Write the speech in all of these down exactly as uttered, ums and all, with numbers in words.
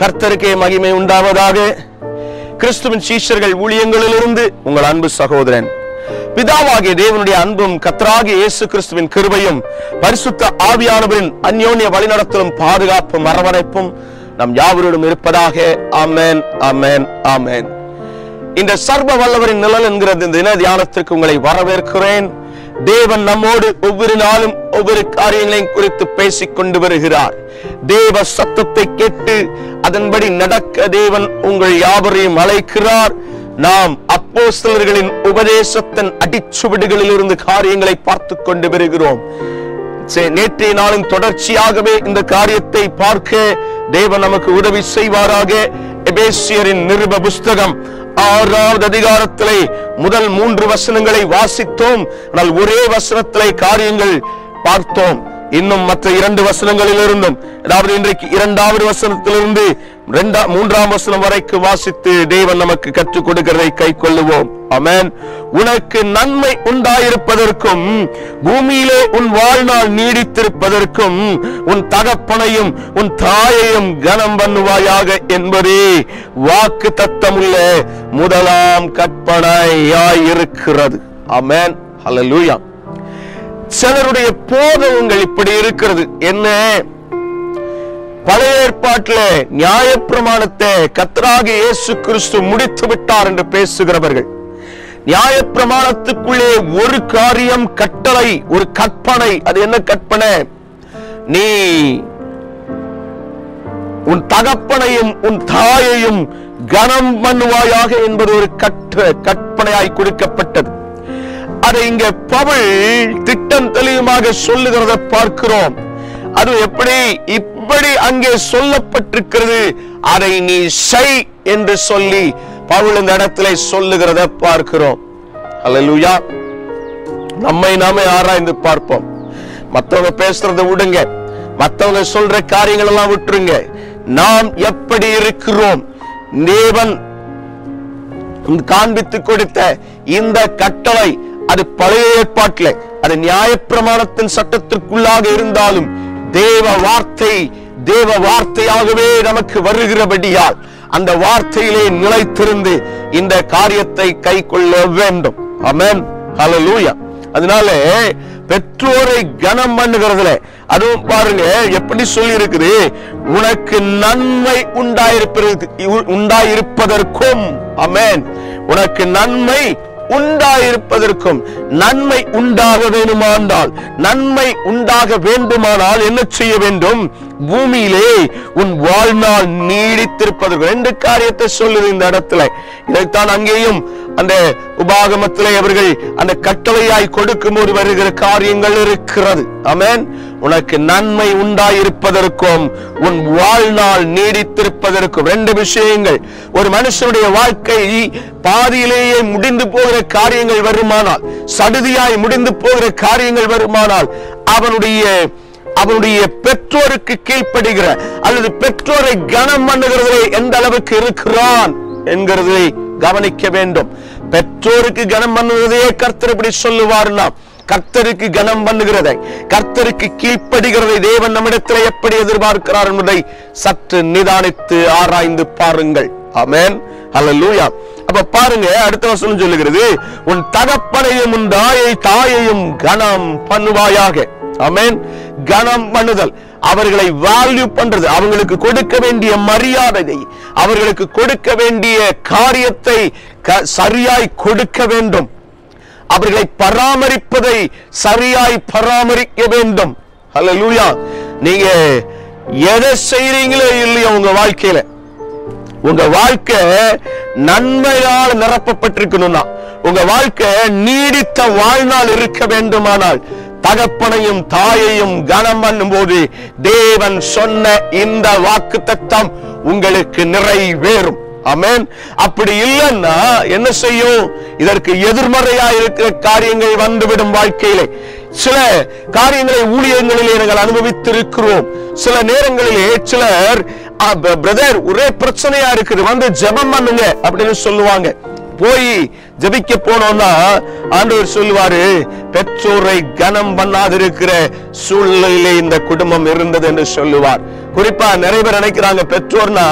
கர்த்தருக்கே மகிமை உண்டாவதாக. கிறிஸ்துவின் சீஷர்கள் ஊழியங்களிலிருந்து உங்கள் அன்பு சகோதரன், பிதாவாகிய தேவனுடைய அன்பும் கர்த்தராகிய இயேசு கிறிஸ்துவின் கிருபையும் பரிசுத்த ஆவியானவரின் அந்யோன்ய வழிநடத்தலும் பாதுகாப்பும் அரவணைப்பும் நம் யாவரோடும் இருப்பதாக. ஆமென், ஆமென், ஆமென். இந்த சர்வ வல்லவரின் நிழல் என்கிற தின தியானத்திற்கு உங்களை வரவேற்கிறேன். தேவன் நம்மோடு ஒவ்வொரு நாளும் ஒவ்வொரு காரியங்களையும் குறித்து பேசிக் கொண்டு வருகிறார். தேவ சத்தத்தை கேட்டு அதன்படி நடக்க தேவன் உங்கள் யாவரையும் அழைக்கிறார். நாம் அப்போஸ்தலர்களின் உபதேசத்தின் அடிச்சுவடுகளில் இருந்து காரியங்களை பார்த்து கொண்டு வருகிறோம். நேற்றைய நாளின் தொடர்ச்சியாகவே இந்த காரியத்தை பார்க்க தேவன் நமக்கு உதவி செய்வாராக. எபேசியரின் நிருப புஸ்தகம் ஆறாவது அதிகாரத்திலே முதல் மூன்று வசனங்களை வாசித்தோம். ஆனால் ஒரே வசனத்திலே காரியங்கள் பார்த்தோம். இன்னும் மற்ற இரண்டு வசனங்களில் இருந்தும், அதாவது இன்றைக்கு இரண்டாவது வசனத்திலிருந்து மூன்றாம் வசனம் வரைக்கும் வாசித்து தேவன் நமக்கு கற்றுக் கொடுக்கிறதை கை கொள்ளுவோம். ஆமென். உனக்கு நன்மை உண்டாயிருப்பதற்கும் பூமியிலே உன் வாழ்நாள் நீடித்திருப்பதற்கும் உன் தகப்பனையும் உன் தாயையும் கனம் பண்ணுவாயாக என்பதே வாக்கு தத்தமுள்ள முதலாம் கற்பனையாயிருக்கிறது. ஆமென், ஹல்லேலூயா. சிலருடைய போதகங்கள் இப்படி இருக்கிறது. என்ன, பழைய ஏற்பாட்டில நியாயப்பிரமாணத்தை கர்த்தராகிய இயேசு கிறிஸ்து முடித்து விட்டார் என்று பேசுகிறவர்கள், நியாயப்பிரமாணத்துக்குள்ளே ஒரு காரியம் கட்டளை, ஒரு கற்பனை. அது என்ன கற்பனை? நீ உன் தகப்பனையும் உன் தாயையும் கனம் பண்ணுவாயாக என்பது ஒரு கற்ற கற்பனையாய் கொடுக்கப்பட்டது. அதை இங்க பவுல் திட்டம் தெளிவுமாக சொல்லுகிறத பார்க்கிறோம். அது எப்படி? இப்படி அங்கே சொல்லப்பட்டிருக்கிறது, அதை நீ செய் என்று சொல்லி பவுல் இந்த இடத்துல சொல்லுகிறத பார்க்கிறோம். அல்லேலூயா. நம்மை நாமே ஆராய்ந்து பார்ப்போம். மற்றவங்க பேசுறத விடுங்க, மற்றவங்க சொல்ற காரியங்கள் எல்லாம் விட்டுருங்க. நாம் எப்படி இருக்கிறோம்? தேவன் காண்பித்து கொடுத்த இந்த கட்டளை அது பழைய ஏற்பாட்டில், அது நியாயப்பிரமாணத்தின் சட்டத்திற்குள்ளாக இருந்தாலும் தேவ வார்த்தை தேவ வார்த்தையாகவே நமக்கு வருகிறபடியால் அந்த வார்த்தையிலே நிலைத்திருந்து இந்த காரியத்தை கை கொள்ள வேண்டும். ஆமென், ஹல்லேலூயா. அதனால பெற்றோரை கனம் பண்ணுகிறதுல அதுவும் பாருங்க எப்படி சொல்லி இருக்குது, உனக்கு நன்மை உண்டாயிருப்பது உண்டாயிருப்பதற்கும். ஆமென். உனக்கு நன்மை உண்டாயிருப்பதற்கும், நன்மை உண்டாக வேண்டுமானால், நன்மை உண்டாக வேண்டுமானால் என்ன செய்ய வேண்டும்? பூமியிலே உன் வாழ்நாள் நீடித்திருப்பதற்கு. ரெண்டு காரியத்தை சொல்லுது இந்த இடத்துல. இதைத்தான் அங்கேயும் அந்த உபாகமத்திலே அவர்கள் அந்த கட்டளையாய் கொடுக்கும் போது வருகிற காரியங்கள் இருக்கிறது. ஆமென். உனக்கு நன்மை உண்டாயிருப்பதற்கும் உன் வாழ்நாள் நீடித்திருப்பதற்கும் ரெண்டு விஷயங்கள். ஒரு மனுஷனுடைய வாழ்க்கை பாதியிலேயே முடிந்து போகிற காரியங்கள் வருமானால், சடுதியாய் முடிந்து போகிற காரியங்கள் வருமானால், அவனுடைய அவனுடைய பெற்றோருக்கு கீழ்ப்படுகிற அல்லது பெற்றோரை கனம் பண்ணுகிறதே எந்த அளவுக்கு இருக்கிறான் என்கிறதை கவனிக்க வேண்டும். பெற்றோருக்கு கனம் பண்ணுவதையே கர்த்தர் இப்படி சொல்லுவார்னா, கர்த்தருக்கு கனம் பண்ணுகிறதை, கர்த்தருக்கு கீழ்ப்படுகிறதை தேவன் நம்மிடத்திலே எப்படி எதிர்பார்க்கிறார் என்பதை சற்று நிதானித்து ஆராய்ந்து பாருங்கள். ஆமென், ஹல்லேலூயா. அப்ப பாருங்க, அடுத்த வசனம் சொல்லுகிறது, உன் தகப்பனையும் உன் தாயை தாயையும் கனம் பண்ணுவாயாக. ஆமென். கனம் பண்ணுதல், அவர்களை வேல்யூ பண்றது, அவங்களுக்கு கொடுக்க வேண்டிய மரியாதை, அவர்களுக்கு கொடுக்க வேண்டிய காரியத்தை சரியாய் கொடுக்க வேண்டும். அவர்களை பராமரிப்பதை சரியாய் பராமரிக்க வேண்டும். ஹல்லேலூயா. நீங்க எதை செய்றீங்களோ இல்லையோ, உங்க வாழ்க்கையில உங்க வாழ்க்கை நன்மையால் நிரப்பப்பட்டிருக்கணும்னா, உங்க வாழ்க்கை நீடித்த வாழ்நாள் இருக்க வேண்டுமானால் தகப்பனையும் தாயையும் கனம் பண்ணும் போது தேவன் சொன்ன இந்த வாக்கு தத்தம் உங்களுக்கு நிறைவேறும். ஆமென். அப்படி இல்லைன்னா என்ன செய்யும்? இதற்கு எதிர்மறையா இருக்கிற காரியங்கள் வந்துவிடும். வாழ்க்கையிலே சில காரியங்களை ஊழியங்களிலே நாங்கள் அனுபவித்திருக்கிறோம். சில நேரங்களிலே சிலர், பிரதர் ஒரே பிரச்சனையா இருக்குது, வந்து ஜெபம் பண்ணுங்க அப்படின்னு சொல்லுவாங்க. போய் ஜெபிக்க போனோம்னா ஆண்டவர் சொல்வாரு, பெற்றோரை கனம் பண்ணாதிருக்கிற சூழ்நிலையிலே இந்த குடும்பம் இருந்தது என்று சொல்லுவார். குறிப்பா நிறைய பேர் நினைக்கிறாங்க பெற்றோர்னா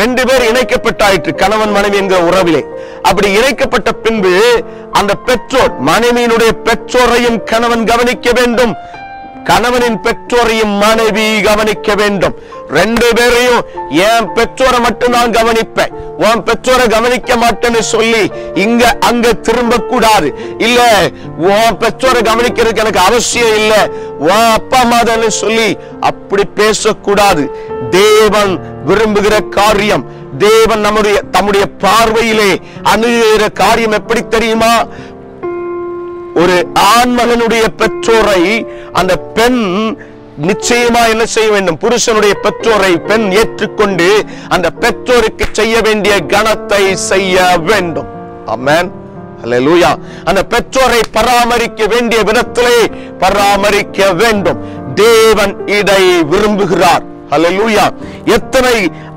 ரெண்டு பேர் இணைக்கப்பட்டாயிற்று கணவன் மனைவி என்கிற உறவிலே. அப்படி இணைக்கப்பட்ட பின்பு அந்த பெற்றோர் மனைவியினுடைய பெற்றோரையும் கணவன் கவனிக்க வேண்டும், கணவனின் பெற்றோரையும் மனைவி கவனிக்க வேண்டும். ரெண்டு பேரையும் என் பெற்றோரை மட்டும் நான் கவனிப்பேன், உன் பெற்றோரை கவனிக்க மாட்டேன்னு சொல்லி இங்க அங்க திரும்ப கூடாது. இல்ல உன் பெற்றோரை கவனிக்கிறதுக்கு எனக்கு அவசியம் இல்ல, உன் அப்பா அம்மாதான்னு சொல்லி அப்படி பேசக்கூடாது. தேவன் விரும்புகிற காரியம், தேவன் நம்முடைய தம்முடைய பார்வையிலே அணுகிற காரியம் எப்படி தெரியுமா? ஒரு ஆண் மகனுடைய பெற்றோரை அந்த பெண் நிச்சயமா என்ன செய்ய வேண்டும்? புருஷனுடைய பெற்றோரை பெண் ஏற்றுக்கொண்டு அந்த பெற்றோருக்கு செய்ய வேண்டிய கணத்தை செய்ய வேண்டும். ஆமென், அல்லேலூயா. அந்த பெற்றோரை பராமரிக்க வேண்டிய விதத்திலே பராமரிக்க வேண்டும். தேவன் இதை விரும்புகிறார். அல்லேலூயா. எத்தனை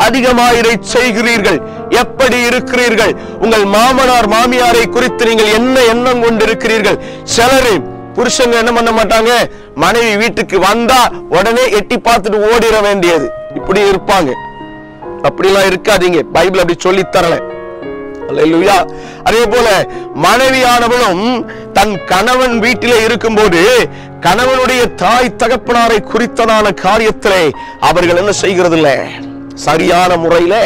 அதிகமாக இதை செய்கிறீர்கள்? எப்படி இருக்கிறீர்கள்? உங்கள் மாமனார் மாமியாரை குறித்து நீங்கள் என்ன எண்ணம் கொண்டிருக்கிறீர்கள்? சிலரு புருஷங்க என்ன பண்ண மாட்டாங்க, மனைவி வீட்டுக்கு வந்தா உடனே எட்டி பார்த்துட்டு ஓடிட வேண்டியது, இப்படி இருப்பாங்க. அப்படிலாம் இருக்காதீங்க, பைபிள் அப்படி சொல்லி தரல. அல்லேலூயா. அதே போல மனைவியானவளும் தன் கணவன் வீட்டிலே இருக்கும் போது கணவனுடைய தாய் தகப்பனாரை குறித்ததான காரியத்திலே அவர்கள் என்ன செய்கிறதில்லை, சரியான முறையில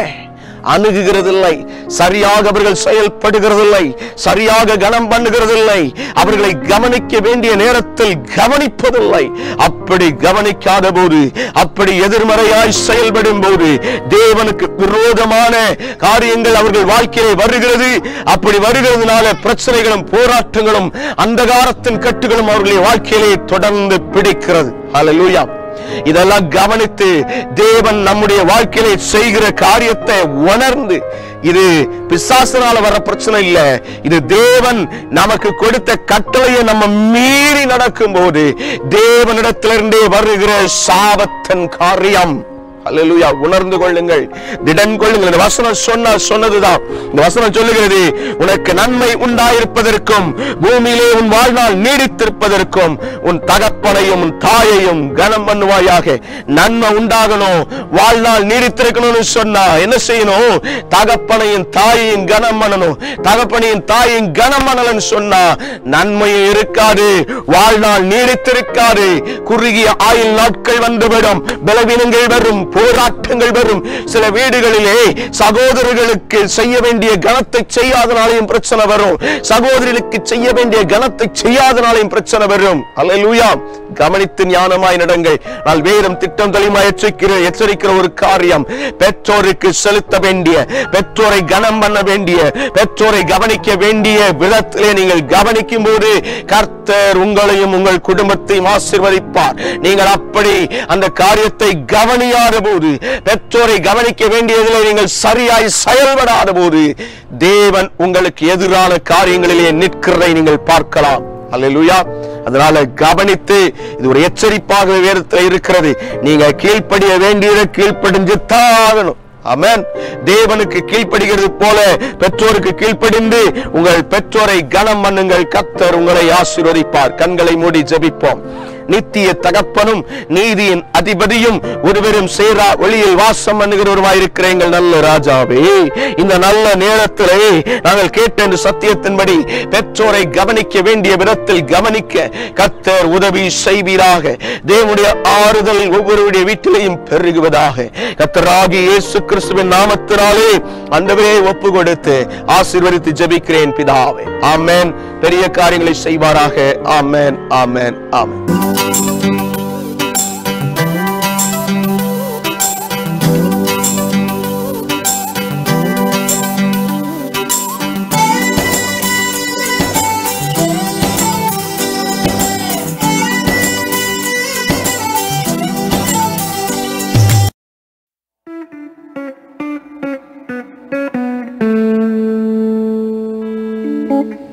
அணுகுகிறதில்லை, சரியாக அவர்கள் செயல்படுகிறதில்லை, சரியாக கனம் பண்ணுகிறதில்லை, அவர்களை கவனிக்க வேண்டிய நேரத்தில் கவனிப்பதில்லை. அப்படி கவனிக்காத போது, அப்படி எதிர்மறையாய் செயல்படும் போது தேவனுக்கு விரோதமான காரியங்கள் அவர்கள் வாழ்க்கையை வருகிறது. அப்படி வருகிறதுனால பிரச்சனைகளும் போராட்டங்களும் அந்தகாரத்தின் கட்டுகளும் அவர்களுடைய வாழ்க்கையிலே தொடர்ந்து பிடிக்கிறது. ஹல்லேலூயா. இதெல்லாம் கவனித்து தேவன் நம்முடைய வாழ்க்கையிலே செய்கிற காரியத்தை உணர்ந்து, இது பிசாசனால வர பிரச்சனை இல்ல, இது தேவன் நமக்கு கொடுத்த கட்டளையை நம்ம மீறி நடக்கும் போது தேவனிடத்திலிருந்தே வருகிற சாபத்தின் காரியம். அல்லேலூயா. உணர்ந்து கொள்ளுங்கள், திடன் கொள்ளுங்கள். இந்த வசனம் சொன்ன சொன்னதுதான். இந்த வசனம் சொல்லுகிறது, உனக்கு நன்மை உண்டாயிருப்பதற்கும் பூமியிலே உன் வாழ்நாள் நீடித்திருப்பதற்கும் உன் தகப்பனையும் உன் தாயையும் கனம் பண்ணுவாயாக. நன்மை உண்டாகணும், வாழ்நாள் நீடித்திருக்கணும்னு சொன்னா என்ன செய்யணும்? தகப்பனையும் தாயையும் கனம் பண்ணணும். தகப்பனையும் தாயையும் கனம் பண்ணலன்னு சொன்னா நன்மையும் இருக்காது, வாழ்நாள் நீடித்திருக்காது. குறுகிய ஆயுள் நாட்கள் வந்துவிடும், பலவீனங்கள் வரும், போராட்டங்கள் வரும். சில வீடுகளிலே சகோதரர்களுக்கு செய்ய வேண்டிய கணத்தை செய்யாதனாலையும் பிரச்சனை வரும், சகோதரிகளுக்கு செய்ய வேண்டிய கணத்தை செய்யாதனாலையும் பிரச்சனை வரும். அல்லேலூயா. கவனித்து ஞானமாய் நடங்கள். நான் வேறும் திட்டம் தெளிமா எச்சரிக்கிற எச்சரிக்கிற ஒரு காரியம், பெற்றோருக்கு செலுத்த வேண்டிய, பெற்றோரை கனம் பண்ண வேண்டிய, பெற்றோரை கவனிக்க வேண்டிய விதத்திலே நீங்கள் கவனிக்கும் போது கர்த்தர் உங்களையும் உங்கள் குடும்பத்தையும் ஆசீர்வதிப்பார். நீங்கள் அப்படி அந்த காரியத்தை கவனியா போது, பெற்றோரை கவனிக்க வேண்டியதில் நீங்கள் சரியாய் செயல்படாத போது தேவன் உங்களுக்கு எதிரான காரியங்களிலே நிற்கிறதை நீங்கள் பார்க்கலாம். அல்லேலூயா. அதனால கவனித்து, இது ஒரு எச்சரிப்பாக வேதத்தில் இருக்கிறது, நீங்க கீழ்ப்படிய வேண்டியதை கீழ்ப்படிஞ்சு தாகணும். ஆமென். தேவனுக்கு கீழ்ப்படுகிறது போல பெற்றோருக்கு கீழ்ப்படிந்து உங்கள் பெற்றோரை கனம் பண்ணுங்கள். கர்த்தர் உங்களை ஆசீர்வதிப்பார். கண்களை மூடி ஜெபிப்போம். நித்திய தகப்பனும் நீதியின் அதிபதியும் ஒருவரும் சேரா ஒளியில் வாசம் பண்ணுகிறவருமாயிருக்கிற எங்கள் நல்ல ராஜாவே, இந்த நல்ல நேரத்திலே நாங்கள் கேட்ட இந்த சத்தியத்தின்படி பெற்றோரை கவனிக்க வேண்டிய விதத்தில் கவனிக்க கர்த்தர் உதவி செய்வீராக. தேவனுடைய ஆறுதல் ஒவ்வொருடைய வீட்டிலையும் பெருகுவதாக. கர்த்தராகிய இயேசு கிறிஸ்துவின் நாமத்தினாலே ஆண்டவரே ஒப்பு கொடுத்து ஆசீர்வதித்து ஜெபிக்கிறேன் பிதாவே. ஆமென். பெரிய காரியங்களை செய்வாராக. ஆமென், ஆமென், ஆமென்.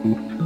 Mm-hmm.